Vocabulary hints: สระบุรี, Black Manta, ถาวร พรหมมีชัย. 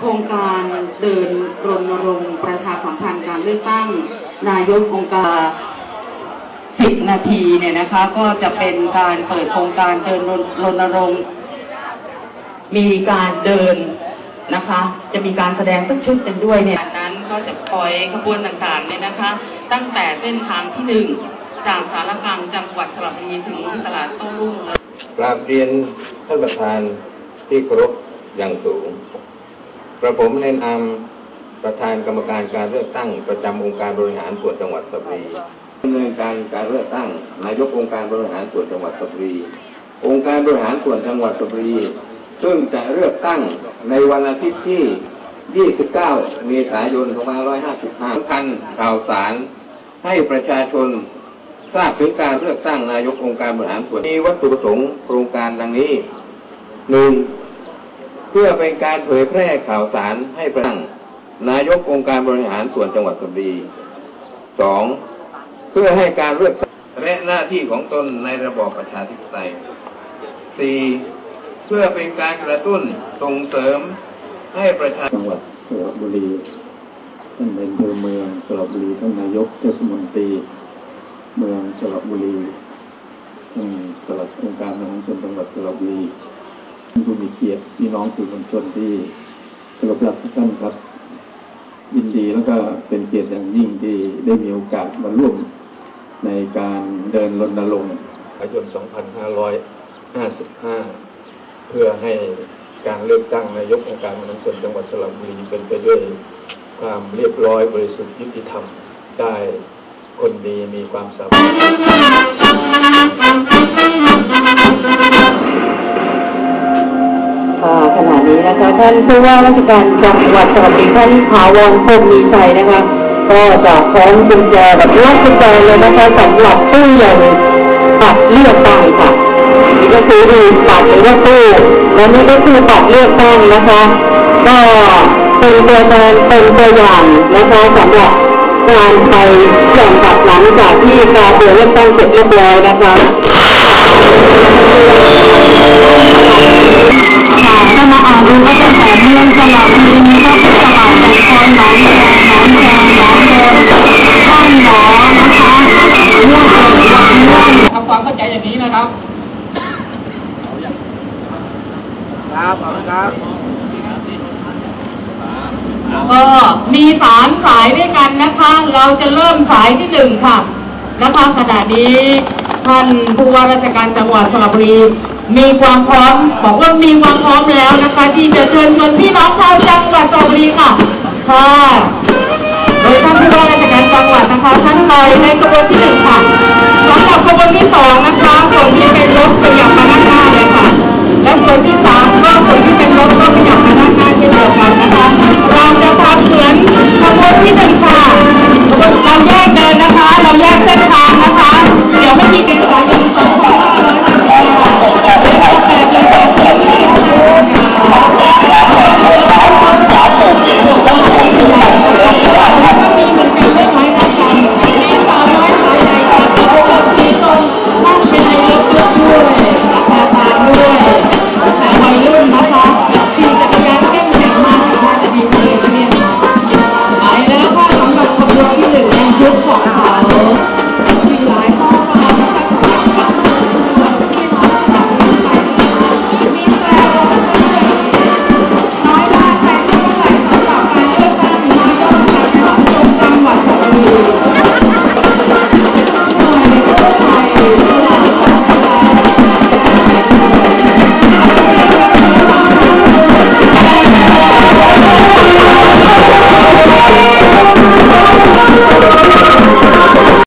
โครงการเดินรณรงค์ประชาสัมพันธ์การเลือกตั้งนายกองค์การ10 นาทีเนี่ยนะคะก็จะเป็นการเปิดโครงการเดินรณรงค์มีการเดินนะคะจะมีการแสดงสักชุดหนึ่งด้วยเนี่ยนั้นก็จะปล่อยขบวนต่างๆเนี่ยนะคะตั้งแต่เส้นทางที่1จากสารกลางจังหวัดสระบุรีถึงตลาดโต้รุ่งกราบเรียนท่านประธานที่เคารพอย่างสูงกระผมแนะนำประธานกรรมการการเลือกตั้งประจำองค์การบริหารส่วนจังหวัดสระบุรีดำเนินการการเลือกตั้งนายกองค์การบริหารส่วนจังหวัดสระบุรีองค์การบริหารส่วนจังหวัดสระบุรีซึ่งจะเลือกตั้งในวันอาทิตย์ที่29 เมษายน 2555 สำคัญข่าวสารให้ประชาชนทราบถึงการเลือกตั้งนายกองค์การบริหารส่วนมีวัตถุประสงค์โครงการดังนี้ 1. เพื่อเป็นการเผยแพร่ข่าวสารให้ประชาชนนายกองค์การบริหารส่วนจังหวัดสระบุรี 2. เพื่อให้การเลือกและหน้าที่ของตนในระบอบประชาธิปไตย 4.เพื่อเป็นการกระตุ้นส่งเสริมให้ประชาชนจังหวัดสระบุรีท่านเป็นผู้เมืองสระบุรีท่านนายกเทศมนตรีเมืองสระบุรีท่านตลอดองค์การบริหารส่วนจังหวัดสระบุรีท่านผู้มีเกียรติพี่น้องสื่อมวลชนที่เคารพรักทุกท่านครับยินดีแล้วก็เป็นเกียรติอย่างยิ่งที่ได้มีโอกาสมาร่วมในการเดินรณรงค์ประชาชน 2555เพื่อให้การเลือกตั้งนายกองค์การบริหารส่วนจังหวัดสระบุรีเป็นไปด้วยความเรียบร้อยบริสุทธิ์ยุติธรรมได้คนดีมีความสามารถขณะนี้นะคะท่านผู้ว่าราชการจังหวัดสระบุรีท่านถาวร พรหมมีชัยนะคะก็จะคล้องกุญแจแบบล็อกกุญแจเลยนะคะสำหรับตู้เย็นบัตรเลือกตั้งค่ะนี่ก็คือบัตรหรือว่าตู้และนี่ก็คือบัตรเลือกตั้งนะคะก็เป็นตัวแทนเป็นตัวอย่างนะคะสำหรับการไปแจกบัตรหลังจากที่การเลือกตั้งเสร็จเรียบร้อยนะคะถ้ามาอ่านดูก็ตั้งแต่เมืองสระบุรีมีก็คือสระบุรีคอนหนองแคหนองแคบ้านหนองนะคะทำความเข้าใจอย่างนี้นะครับก็มี3สายด้วยกันนะคะเราจะเริ่มสายที่1ค่ะนะคะขณะนี้ท่านผู้ว่าราชการจังหวัดสระบุรีมีความพร้อมบอกว่ามีความพร้อมแล้วนะคะที่จะเชิญชวนพี่น้องชาวจังหวัดสระบุรีค่ะค่ะโดยท่านผู้ว่าราชการจังหวัดนะคะท่านไปในขบวนที่1ค่ะสำหรับขบวนที่2นะคะส่วนที่เป็นรถขยับมาด้านหน้าเลยค่ะและส่วนที่3ก็ส่วนที่เป็นรถก็ขยับมาด้านหน้าเช่นเดียวกันนะคะเราจะทำเหมือนขบวนที่1ค่ะเราแยกเดินนะคะเราแยกเส้นทางนะคะ